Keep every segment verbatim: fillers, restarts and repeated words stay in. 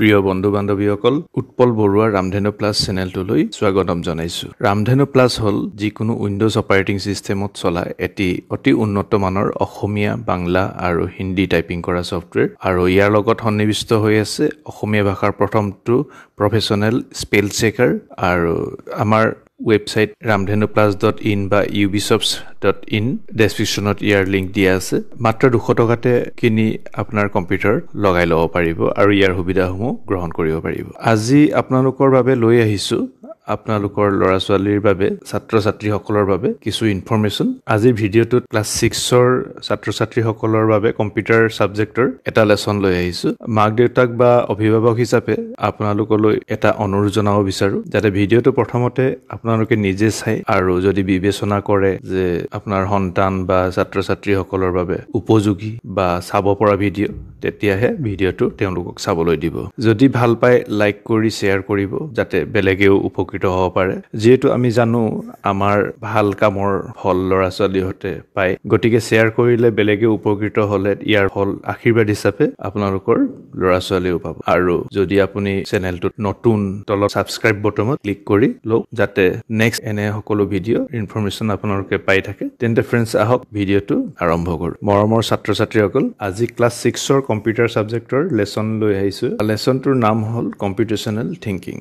প্ৰিয় বন্ধু বান্ধবীসকল উৎপল বৰুৱা ৰামধেনু প্লাস চেনেলটোলৈ স্বাগতম জনাইছো। ৰামধেনু প্লাস হল যিকোনো উইন্ডোজ অপাৰেটিং সিস্টেমত চলা এটি অতি উন্নত মানৰ অসমীয়া বাংলা আৰু হিন্দি টাইপিং কৰা সফটৱেৰ আৰু ইয়াৰ লগত সন্নিবিষ্ট হৈ আছে অসমীয়া ভাষাৰ প্ৰথমটো প্ৰফেচনেল স্পেল চেকাৰ আৰু আমাৰ website ramdhenuplus dot in বা u b shops dot in descriptionত ইয়াৰ লিংক দিয়া আছে। মাত্ৰ দুশ টকাতে কিনি আপোনাৰ কম্পিউটাৰ লগাই ল'ব পাৰিব আৰু ইয়াৰ সুবিধাসমূহ গ্ৰহণ কৰিব পাৰিব। আজি আপোনালোকৰ বাবে লৈ আহিছো আপোনালোকৰ লৰা ছোৱালীৰ বাবে ছাত্ৰ ছাত্ৰীসকলৰ বাবে কিছু ইনফৰমেচন। আজিৰ ভিডিঅ'টোত ক্লাছ ছিক্সৰ ছাত্ৰ ছাত্ৰীসকলৰ বাবে কম্পিউটাৰ সাবজেক্টৰ এটা লেছন লৈ আহিছো। মাক দেউতাক বা অভিভাৱক হিচাপে আপোনালোকলৈ এটা অনুৰোধ জনাব বিচাৰো যাতে ভিডিঅ'টো প্ৰথমতে আপোনালোকে নিজে চাই আৰু যদি বিবেচনা কৰে যে আপোনাৰ সন্তান বা ছাত্ৰ ছাত্ৰীসকলৰ বাবে উপযোগী বা চাব পৰা ভিডিঅ' তেতিয়াহে ভিডিঅ'টো তেওঁলোকক চাবলৈ দিব। যদি ভাল পায় লাইক কৰি শ্বেয়াৰ কৰিব যাতে বেলেগেও উপকৃত হ'ব পাৰে। যেহেতু আমি জানো আমাৰ ভাল কামৰ ফল ল'ৰা ছোৱালীহঁতে পায়, গতিকে শ্বেয়াৰ কৰিলে বেলেগে উপকৃত হ'লে ইয়াৰ ফল আশীৰ্বাদ হিচাপে আপোনালোকৰ ল'ৰা ছোৱালীও পাব। আৰু যদি আপুনি চেনেলটোত নতুন তলত ছাবস্ক্ৰাইব বটনত ক্লিক কৰি লওক যাতে নেক্সট এনে সকলো ভিডিঅ' ইনফৰমেশ্যন আপোনালোকে পাই থাকে। তেন্তে ফ্ৰেণ্ডছ আহক ভিডিঅ'টো আৰম্ভ কৰোঁ। মৰমৰ ছাত্ৰ ছাত্ৰীসকল, আজি ক্লাছ ছিক্সৰ কম্পিউটাৰ ছাবজেক্টৰ লেছন লৈ আহিছোঁ। লেছনটোৰ নাম হ'ল কম্পিউটেশ্যনেল থিংকিং।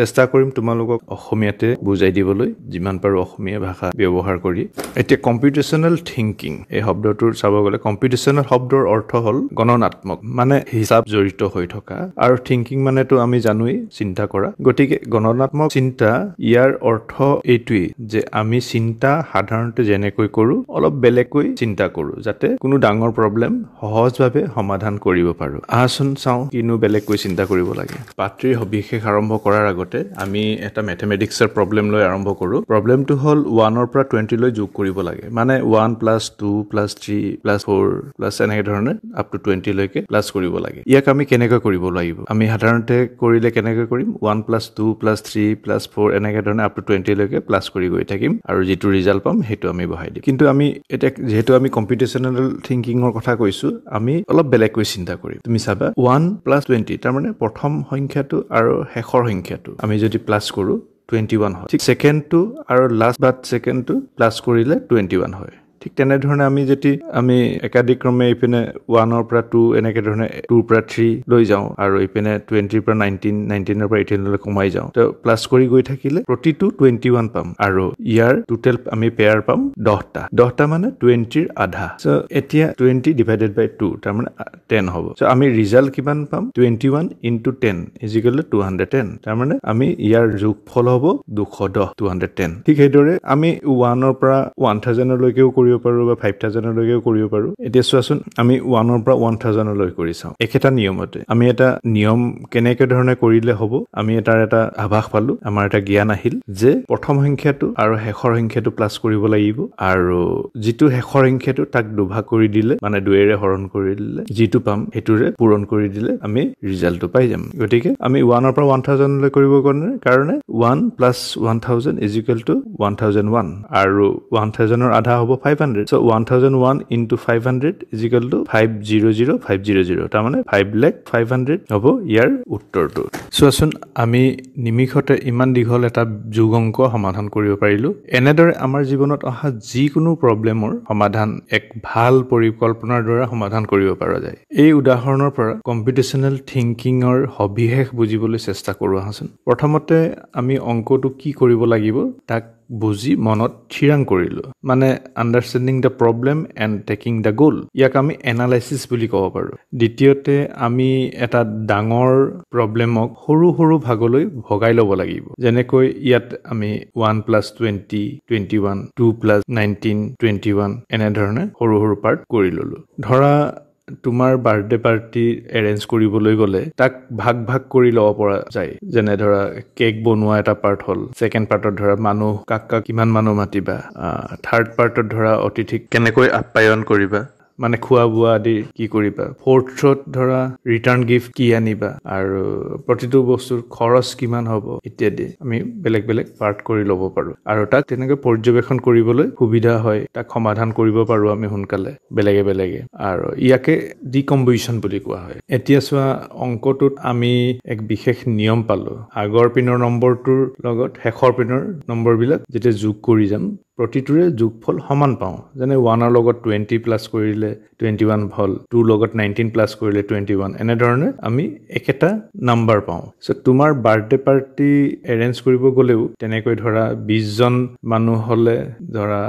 চেষ্টা কৰিম তোমালোকক অসমীয়াতে বুজাই দিবলৈ যিমান পাৰো অসমীয়া ভাষা ব্যৱহাৰ কৰি। এতিয়া কম্পিউটেশ্যনেল থিংকিং এই শব্দটোৰ চাব গ'লে কম্পিউটেশ্যনেল শব্দৰ অৰ্থ হ'ল গণনাত্মক, মানে হিচাপ জড়িত হৈ থকা, আৰু থিংকিং মানেতো আমি জানোৱেই চিন্তা কৰা। গতিকে গণনাত্মক চিন্তা, ইয়াৰ অৰ্থ এইটোৱেই যে আমি চিন্তা সাধাৰণতে যেনেকৈ কৰোঁ অলপ বেলেগকৈ চিন্তা কৰোঁ যাতে কোনো ডাঙৰ প্ৰব্লেম সহজভাৱে সমাধান কৰিব পাৰোঁ। আহচোন চাওঁ কিনো বেলেগকৈ চিন্তা কৰিব লাগে। পাঠৰ সবিশেষ আৰম্ভ কৰাৰ আগত আমি এটা মেথমেটিক্সৰ প্ৰব্লেম লৈ আৰম্ভ কৰোঁ। প্ৰব্লেমটো হ'ল ওৱানৰ পৰা টুৱেণ্টি লৈ যোগ কৰিব লাগে, মানে one plus two plus three plus four plus এনেকে ধৰণে আপ টু টুৱেণ্টি লৈকে প্লাছ কৰিব লাগে। ইয়াক আমি কেনেকৈ কৰিব লাগিব? আমি সাধাৰণতে কৰিলে কেনেকৈ কৰিম? One plus two plus three plus four এনেকে ধৰণে আপ টু টুৱেণ্টি লৈকে প্লাছ কৰি গৈ থাকিম আৰু যিটো ৰিজাল্ট পাম সেইটো আমি বহাই দিম। কিন্তু আমি এতিয়া যিহেতু আমি কম্পিউটেশ্যনেল থিংকিঙৰ কথা কৈছো, আমি অলপ বেলেগকৈ চিন্তা কৰিম। তুমি চাবা ওৱান প্লাছ টুৱেণ্টি, তাৰমানে প্ৰথম সংখ্যাটো আৰু শেষৰ সংখ্যাটো আমি যদি প্লাছ কৰোঁ টুৱেণ্টি ওৱান হয়। ঠিক ছেকেণ্ডটো আৰু লাষ্ট বাট ছেকেণ্ডটো প্লাছ কৰিলে টুৱেণ্টি ওৱান হয়। ঠিক তেনেধৰণে আমি যদি আমি একাদিক্ৰমে ইপিনে ওৱানৰ পৰা টু এনেকে ধৰণে টুৰ পৰা থ্ৰী লৈ যাওঁ আৰু ইপিনে টুৱেণ্টিৰ পৰা নাইনটিন নাইনটিনৰ পৰা এইটিনলৈ কমাই যাওঁ, তো প্লাছ কৰি গৈ থাকিলে প্ৰতিটো টুৱেণ্টি ওৱান পাম আৰু ইয়াৰ টোটেল আমি পেয়াৰ পাম দহটা। দহটা মানে টুৱেণ্টিৰ আধা। চ' এতিয়া টুৱেণ্টি ডিভাইডেড বাই টু তাৰমানে টেন হ'ব। চ' আমি ৰিজাল্ট কিমান পাম? Twenty one into ten equal two hundred ten, তাৰমানে আমি ইয়াৰ যোগফল হ'ব দুশ দহ, টু হাণ্ড্ৰেড টেন। ঠিক সেইদৰে আমি ওৱানৰ পৰা ওৱান থাউজেণ্ডলৈকেও কৰি পাৰোঁ বা ফাইভ থাউজেণ্ডলৈকেও কৰিব পাৰোঁ। এতিয়া চোৱাচোন আমি ওৱানৰ পৰা ওৱান থাউজেণ্ডলৈ কৰি চাওঁ। একেটা নিয়মতে আমি এটা নিয়ম কেনেকে ধৰণে কৰিলে হ'ব আমি এটাৰ এটা আভাস পালো, আমাৰ এটা জ্ঞান আহিল যে প্ৰথম সংখ্যাটো আৰু শেষৰ সংখ্যাটো প্লাছ কৰিব লাগিব আৰু যিটো শেষৰ সংখ্যাটো তাক দুভাগ কৰি দিলে মানে দুয়েৰে হৰণ কৰি দিলে যিটো পাম সেইটোৰে পূৰণ কৰি দিলে আমি ৰিজাল্টটো পাই যাম। গতিকে আমি ওৱানৰ পৰা ওৱান থাউজেণ্ডলৈ কৰিব কাৰণে one plus one thousand is equal to one thousand one আৰু ওৱান থাউজেণ্ডৰ আধা হ'ব five. So one thousand one into five hundred is equal to five hundred five hundred, তাৰমানে five lakh five hundred হ'ব ইয়াৰ উত্তৰটো। চোৱাচোন আমি নিমিষতে ইমান দীঘল এটা যোগ অংক সমাধান কৰিব পাৰিলোঁ। এনেদৰে আমাৰ জীৱনত অহা যিকোনো প্ৰব্লেমৰ সমাধান এক ভাল পৰিকল্পনাৰ দ্বাৰা সমাধান কৰিব পৰা যায়। এই উদাহৰণৰ পৰা কম্পিউটেশ্যনেল থিংকিঙৰ সবিশেষ বুজিবলৈ চেষ্টা কৰোঁ। আহাচোন প্ৰথমতে আমি অংকটো কি কৰিব লাগিব তাক বুজি মনত থিৰাং কৰিলোঁ, মানে understanding the problem and taking the goal, ইয়াক আমি এনালাইচিছ বুলি ক'ব পাৰোঁ। দ্বিতীয়তে আমি এটা ডাঙৰ প্ৰব্লেমক সৰু সৰু ভাগলৈ ভগাই ল'ব লাগিব। যেনেকৈ ইয়াত আমি one plus twenty twenty one two plus nineteen twenty one এনেধৰণে সৰু সৰু পাৰ্ট কৰি ল'লোঁ। ধৰা তোমাৰ বাৰ্থডে পাৰ্টি এৰেঞ্জ কৰিবলৈ গ'লে তাক ভাগ ভাগ কৰি ল'ব পৰা যায়। যেনে ধৰা কেক বনোৱা এটা পাৰ্ট হ'ল, ছেকেণ্ড পাৰ্টত ধৰা মানুহ কাক কাক কিমান মানুহ মাতিবা, থাৰ্ড পাৰ্টত ধৰা অতিথিক কেনেকৈ আপ্যায়ন কৰিবা, মানে খোৱা বোৱা আদি কি কৰিবা ফৰ্থত ধৰা ৰিটাৰ্ণ গিফট কি আনিবা আৰু প্ৰতিটো বস্তুৰ খৰচ কিমান হ'ব ইত্যাদি আমি বেলেগ বেলেগ পাৰ্ট কৰি ল'ব পাৰো আৰু তাক তেনেকৈ পৰ্যবেক্ষণ কৰিবলৈ সুবিধা হয় তাক সমাধান কৰিব পাৰো আমি হুনকালে বেলেগে বেলেগে আৰু ইয়াকে ডিকম্পোজিচন বুলি কোৱা হয় এতিয়া সোৱা অংকটোত আমি এক বিশেষ নিয়ম পালো আগৰ পিনৰ নম্বৰটোৰ লগত হেকৰ পিনৰ নম্বৰবিলাক যেতে যোগ কৰি যাম প্ৰতিটোৰে যোগফল সমান পাও যেনে one ৰ লগত twenty প্লাস কৰিলে twenty-one হল two লগত nineteen প্লাস কৰিলে twenty-one এনে ধৰণে আমি একেটা নাম্বাৰ পাও সো তোমাৰ বাৰ্থডে পাৰ্টি এৰেঞ্জ কৰিব গলেও তেনেকৈ ধৰা twenty জন মানুহ হলে ধৰা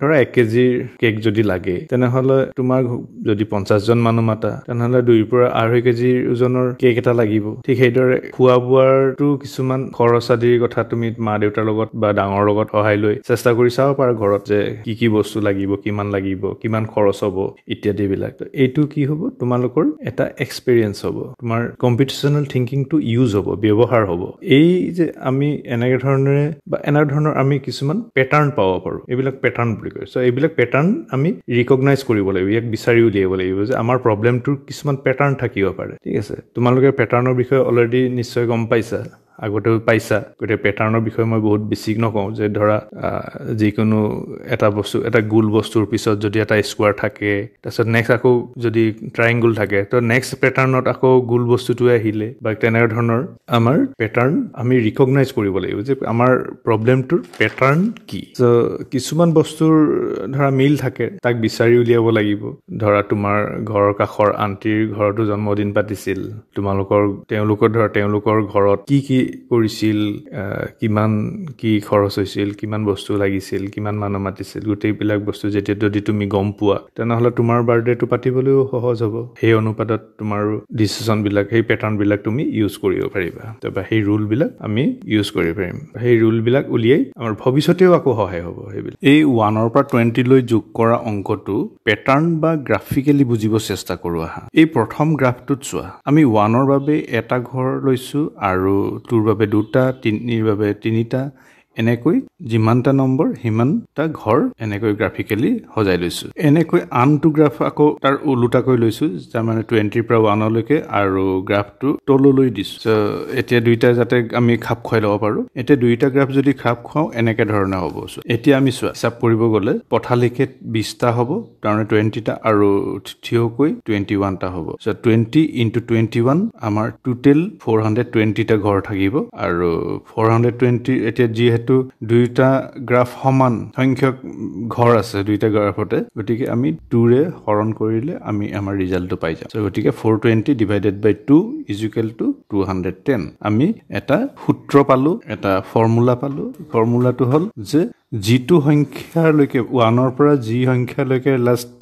ধৰা এক কেজি কেক যদি লাগে তেনেহলে তোমাৰ যদি fifty জন মানুহ মাতা তেনেহলে two পৰা eight কেজি ওজনৰ কেক এটা লাগিব ঠিক হেদৰে খুৱা বুৱাৰটো কিছুমান খৰচাদিৰ কথা তুমি মা দেউতাৰ লগত বা ডাঙৰ লগত সহায় লৈ চেষ্টা কৰিছাও পাৰ ঘৰত যে কি কি বস্তু লাগিব কিমান লাগিব কিমান খৰচ হ'ব ইত্যাদি বিলাক তো এইটো কি হ'ব তোমালোকৰ এটা এক্সপেৰিয়েন্স হ'ব তোমাৰ কম্পিটিশনাল থিংকিং টু ইউজ হ'ব ব্যৱহাৰ হ'ব এই যে আমি এনে ধৰণে বা এনে ধৰণৰ আমি কিছুমান পেটাৰ্ণ পাব পাৰো এইবিলাক pattern So, this pattern we recognize and recognize our problem to some pattern. You pattern already আগতে পাইছা গটে প্যাটাৰ্নৰ বিষয়ে মই বহুত বেছি নকও যে ধৰা যিকোনো এটা বস্তু এটা গোল বস্তুৰ পিছত যদি এটা স্কোৱাৰ থাকে তাছত নেক্সট আকৌ যদি ট্ৰায়াঙ্গল থাকে তো নেক্সট প্যাটাৰ্নত আকৌ গোল বস্তুটো আহিলে বা তেনে ধৰণৰ আমাৰ প্যাটাৰ্ন আমি ৰিকগনাইজ কৰিব লাগিব যে আমাৰ প্ৰবলেমটোৰ প্যাটাৰ্ন কি সো কিছুমান বস্তুৰ ধৰা মিল থাকে তাক বিচাৰি উলিয়াব লাগিব ধৰা তোমাৰ ঘৰৰ কাখৰ আন্টিৰ ঘৰটো জন্মদিন পাতিছিল তোমালোকৰ তেওঁলোকৰ ধৰা তেওঁলোকৰ ঘৰত কি কি কৰিছিল কিমান কি খৰচ হৈছিল কিমান বস্তু লাগিছিল কিমান মানুহ মাতিছিল গুটেই বিলাক বস্তু যেতিয়া যদি তুমি গম পোৱা তেনেহলে তোমাৰ বাৰ্থডেটো পাতিবলৈও সহজ হ'ব এই অনুপাতত তোমাৰ ডিসিশন বিলাক এই প্যাটাৰ্ন বিলাক তুমি ইউজ কৰিব পাৰিবা তবে এই ৰুল বিলাক আমি ইউজ কৰিব পাৰিম এই ৰুল বিলাক উলিয়াই আমাৰ ভৱিষ্যতেও আকৌ সহায় হ'ব এই one ৰ পৰা twenty লৈ যোগ কৰা অংকটো প্যাটাৰ্ন বা গ্ৰাফিক্যালি বুজিব চেষ্টা কৰো এই প্ৰথম গ্ৰাফটোত চোৱা আমি one ৰ বাবে এটা ঘৰ লৈছো আৰু তোৰ বাবে দুটা তিনিৰ বাবে তিনিটা এনেকৈ জিমানটা নম্বৰ হিমানটা ঘৰ এনেকৈ গ্ৰাফিক্যালি হজাই লৈছো এনেকৈ আনটো গ্ৰাফ আকৌ তাৰ উলুটাকৈ লৈছো যা মানে twenty পৰা one লৈকে আৰু গ্ৰাফটো তললৈ দিছো সো এতিয়া দুইটা যাতে আমি খাপ খাই লব পাৰো এতিয়া দুইটা গ্ৰাফ যদি খাপ খাও এনেকৈ ধৰণে হ'ব সো এতিয়া আমি হিচাপ কৰিব গলে পঠালিকে twenty টা হ'ব তাৰনে twenty টা আৰু থিয়কৈ twenty-one টা হ'ব সো twenty into twenty-one আমাৰ টোটাল four hundred twenty টা ঘৰ থাকিব আৰু four hundred twenty এতিয়া জি To দুইটা গ্ৰাফ সমান সংখ্যক ঘৰ আছে দুইটা গ্ৰাফতে গটিকে আমি two ৰে হৰণ কৰিলে আমি আমাৰ ৰিজাল্টটো পাই যাম সো গটিকে four twenty divided by two is equal to two ten আমি এটা সূত্ৰ পালো এটা ফৰ্মুলা পালো ফৰ্মুলাটো হল যে জিটো সংখ্যা লৈকে one ৰ পৰা জি সংখ্যা লৈকে লাস্ট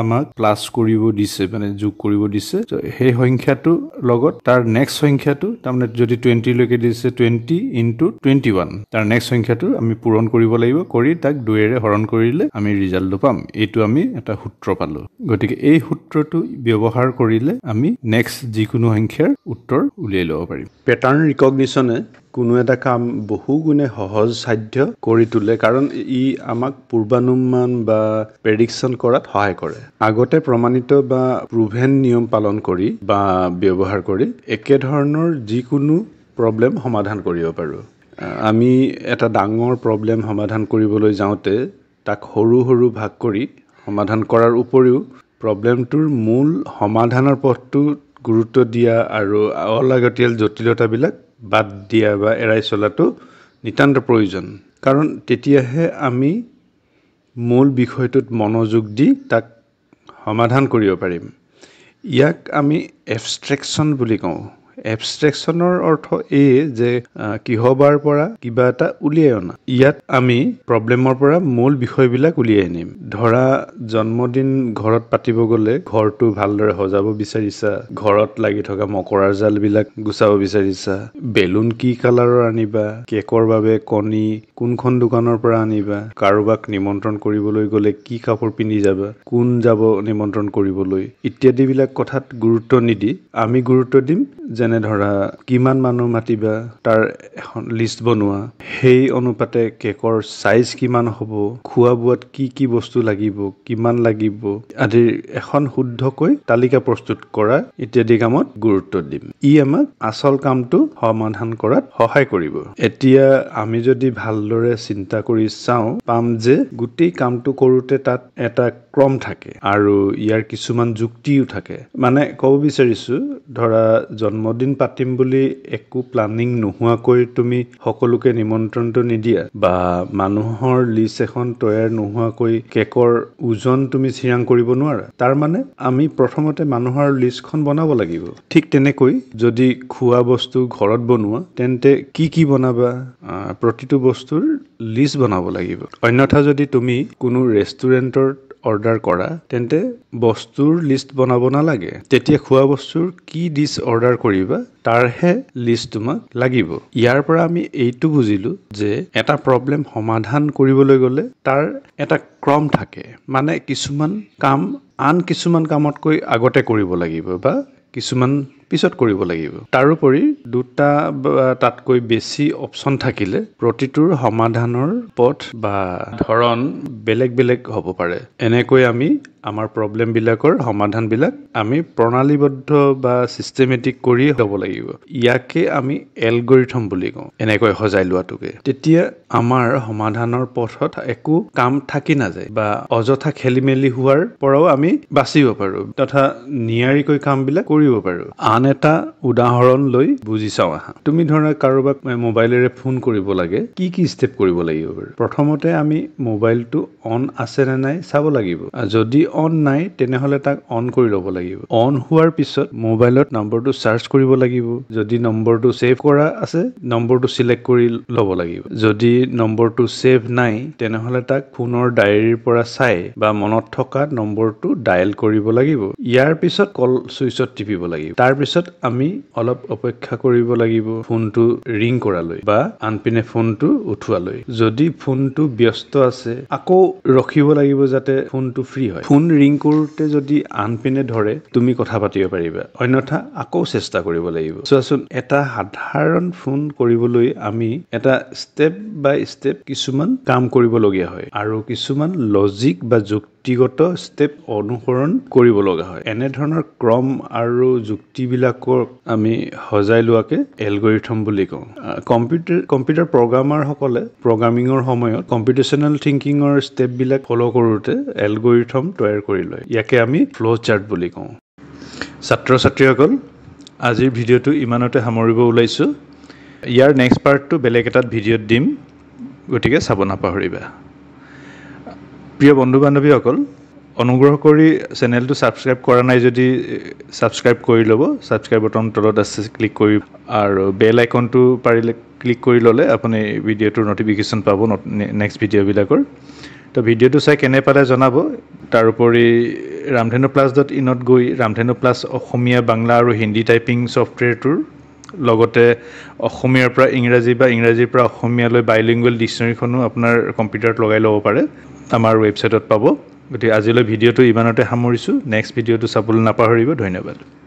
আমাক প্লাস কৰিব দিছে মানে যোগ কৰিব দিছে তো এই সংখ্যাটো লগত তাৰ নেক্সট সংখ্যাটো তাৰমানে যদি twenty লৈকে দিছে twenty into twenty-one তাৰ নেক্সট সংখ্যাটো আমি পূৰণ কৰিব লাগিব কৰি তাক দুয়েৰে হৰণ কৰিলে আমি ৰিজাল্টটো পাম এইটো আমি এটা সূত্ৰ পালো গতিকে এই সূত্ৰটো ব্যৱহাৰ কৰিলে আমি নেক্সট যিকোনো সংখ্যাৰ উত্তৰ উলিয়াই ল'ব পাৰিম প্যাটাৰ্ন ৰিকগনিচনে কোনো এটা কাম বহু গুণে সহজ সাধ্য কৰি তুলে কাৰণ ই আমাক পূৰ্বানুমান বা প্ৰেডিকচন কৰাত সহায় কৰে আগতে প্ৰমাণিত বা প্ৰুভেন নিয়ম পালন কৰি বা ব্যৱহাৰ কৰি একে ধৰণৰ যিকোনো প্ৰবলেম সমাধান কৰিব পাৰো আমি এটা ডাঙৰ প্ৰবলেম সমাধান কৰিবলৈ যাওঁতে তাক সৰু সৰু ভাগ কৰি সমাধান কৰাৰ উপৰিও প্ৰবলেমটোৰ মূল সমাধানৰ পথটো গুৰুত্ব দিয়া আৰু অলাগতিয়াল জটিলতাবিলাক বাদ দিয়া বা এৰাই চলাটো নিতান্ত প্ৰয়োজন কাৰণ তেতিয়াহে আমি মূল বিষয়টোত মনোযোগ দি তাক সমাধান কৰিব পাৰিম ইয়াক আমি এবষ্ট্ৰেকচন বুলি কওঁ এবষ্ট্ৰেকচনৰ অৰ্থ এই যে কিহবাৰ পৰা কিবা এটা উলিয়াই অনা ইয়াত আমি প্ৰবলেমৰ পৰা মূল বিষয়বিলাক উলিয়াই নিম ধৰা জন্মদিন ঘৰত পাতিব গলে ঘৰটো ভালদৰে হজাব বিচাৰিছা ঘৰত লাগি থকা মকৰাৰ জালবিলাক গুছাব বিচাৰিছা বেলুন কি কালাৰৰ আনিবা কেকৰ বাবে কণী কোনখন দোকানৰ পৰা আনিবা কাৰোবাক নিমন্ত্ৰণ কৰিবলৈ গলে কি কাপোৰ পিন্ধি যাবা কোন যাব নিমন্ত্ৰণ কৰিবলৈ ইত্যাদিবিলাক কথাত গুৰুত্ব নিদি আমি গুৰুত্ব দিম যেনে ধৰা কিমান মানুহ মাতিবা তাৰ লিষ্ট বনোৱা হেই অনুপাতে কেকৰ সাইজ কিমান হ'ব খুৱা বুৱাত কি কি বস্তু লাগিব কিমান লাগিব আদি এখন শুদ্ধকৈ তালিকা প্ৰস্তুত কৰা ইত্যাদি কামত গুৰুত্ব দিম ই আমাক আসল কামটো সমাধান কৰাত সহায় কৰিব এতিয়া আমি যদি ভালদৰে চিন্তা কৰি চাওঁ পাম যে গুটি কামটো কৰোতে তাত এটা ক্ৰম থাকে আৰু ইয়াৰ কিছুমান যুক্তিও থাকে মানে কব বিচাৰিছো ধৰা জন্মদিন পাতিম বুলি একো প্ল্যানিং নোহোৱাকৈ তুমি সকলোকে নিমন্ত্ৰণটো নিদিয়া বা মানুহৰ লিষ্ট এখন তৈয়াৰ নোহোৱাকৈ কেকৰ ওজন তুমি চিৰাং কৰিব নোৱাৰা তাৰ মানে আমি প্ৰথমতে মানুহৰ লিষ্টখন বনাব লাগিব ঠিক তেনেকৈ যদি খোৱা বস্তু ঘৰত বনোৱা তেন্তে কি কি বনাবা প্ৰতিটো বস্তুৰ লিষ্ট বনাব লাগিব অন্যথা যদি তুমি কোনো ৰেষ্টুৰেন্টৰ অৰ্ডাৰ কৰা তেন্তে বস্তুৰ লিষ্ট বনাব নালাগে তেতিয়া খোৱা বস্তুৰ কি ডিছ অৰ্ডাৰ কৰিবা তাৰহে লিস্ট তোমাক লাগিব ইয়াৰ পৰা আমি এইটো বুজিলো যে এটা প্ৰবলেম সমাধান কৰিবলৈ গলে তাৰ এটা ক্ৰম থাকে মানে কিছুমান কাম আন কিছুমান কামতকৈ আগতে কৰিব লাগিব বা কিছুমান পিছত কৰিব লাগিব তাৰোপৰি দুটা তাতকৈ বেছি অপচন থাকিলে প্ৰতিটোৰ সমাধানৰ পথ বা ধৰণ বেলেগ বেলেগ হ'ব পাৰে এনেকৈ আমি আমাৰ প্ৰবলেম বিলাকৰ সমাধান বিলাক আমি প্ৰণালীবদ্ধ বা সিস্টেমেটিক কৰি হ'ব লাগিব ইয়াকে আমি এলগৰিথম বুলি কওঁ এনেকৈ সজাই লোৱাটোকে তেতিয়া আমাৰ সমাধানৰ পথত একো কাম থাকি নাযায় বা অযথা খেলিমেলি হোৱাৰ পৰাও আমি বাচিব পাৰো তথা নিয়াৰিকৈ কাম বিলাক কৰিব পাৰো আন এটা উদাহৰণ লৈ বুজি চাও আহা তুমি ধৰা কাৰোবাক মোবাইলেৰে ফোন কৰিব লাগে কি কি স্টেপ কৰিব লাগিব প্ৰথমতে আমি মোবাইলটো অন আছে নে নাই চাব লাগিব যদি অন নাই তেনেহলে তাক অন কৰি ল'ব লাগিব অন হোৱাৰ পিছত মোবাইলত নম্বৰটো সাৰ্চ কৰিব লাগিব যদি নম্বৰটো সেভ কৰা আছে নম্বৰটো সিলেক্ট কৰি ল'ব লাগিব যদি নম্বৰটো সেভ নাই তেনেহলে তাক ফোনৰ ডায়েৰীৰ পৰা চাই বা মনত থকা নম্বৰটো ডায়াল কৰিব লাগিব ইয়াৰ পিছত কল সুইচত টিপিব লাগিব তাৰ পিছত আমি অলপ অপেক্ষা কৰিব লাগিব ফোনটো ৰিং কৰালৈ বা আনপিনে ফোনটো উঠুৱালৈ যদি ফোনটো ব্যস্ত আছে আকৌ ৰখিব লাগিব যাতে ফোনটো ফ্ৰী হয় ফোন ৰিং কৰোতে যদি আনপিনে ধৰে তুমি কথা পাতিব পাৰিবা অন্যথা আকৌ চেষ্টা কৰিব লাগিব সোৱাচোন এটা সাধাৰণ ফোন কৰিবলৈ আমি এটা স্টেপ বাই স্টেপ কিছুমান কাম কৰিব লগীয়া হয় আৰু কিছুমান লজিক বা যুক্তি গত স্টেপ অনুসৰণ কৰিব লগা হয় এনে ধৰণৰ ক্ৰম আৰু যুক্তিবিলাকৰ আমি সজাই লোৱাকে এলগৰিথম বুলি কওঁ কম্পিউটাৰ কম্পিউটাৰ প্ৰগ্ৰামাৰ সকলে প্ৰগ্ৰামিংৰ সময়ত কম্পিউটেশনাল থিংকিংৰ স্টেপবিলাক ফলো কৰোতে এলগৰিথম তৈয়াৰ কৰি লয় ইয়াকে আমি ফ্লো চাৰ্ট বুলি কওঁ ছাত্ৰ ছাত্ৰীসকল আজিৰ ভিডিঅটো ইমানতে সামৰিব ওলাইছো ইয়াৰ নেক্সট পাৰ্টটো বেলেগ এটা ভিডিঅত দিম গতিকে চাব নাপাহৰিবা প্ৰিয় বন্ধু বান্ধবীসকল অনুগ্ৰহ কৰি চেনেলটো সাবস্ক্ৰাইব কৰা নাই যদি সাবস্ক্ৰাইব কৰি লব সাবস্ক্ৰাইব বটন তলত আছে ক্লিক কৰি আৰু বেল আইকনটো পাৰিলে ক্লিক কৰি ললে আপুনি ভিডিওটোৰ নটিফিকেশন পাব নেক্সট ভিডিও বিলাকৰ তো ভিডিওটো চাই কেনে পালে জনাব তাৰোপৰি ramdhenuplus.in ত গৈ ramdhenu plus অসমীয়া বাংলা আৰু হিন্দি টাইপিং সফটৱেৰটোৰ লগতে অসমীয়াৰ পৰা ইংৰাজী বা ইংৰাজীৰ পৰা অসমীয়ালৈ বাইলিংগুৱেল ডিকচনাৰীখনো আপোনাৰ কম্পিউটাৰত লগাই ল'ব পাৰে আমাৰ ওয়েবসাইটত পাব গতি আজিলৈ ভিডিওটো ইমানতে সামৰিছো নেক্সট ভিডিওটো চাবলৈ নাপাহৰিব ধন্যবাদ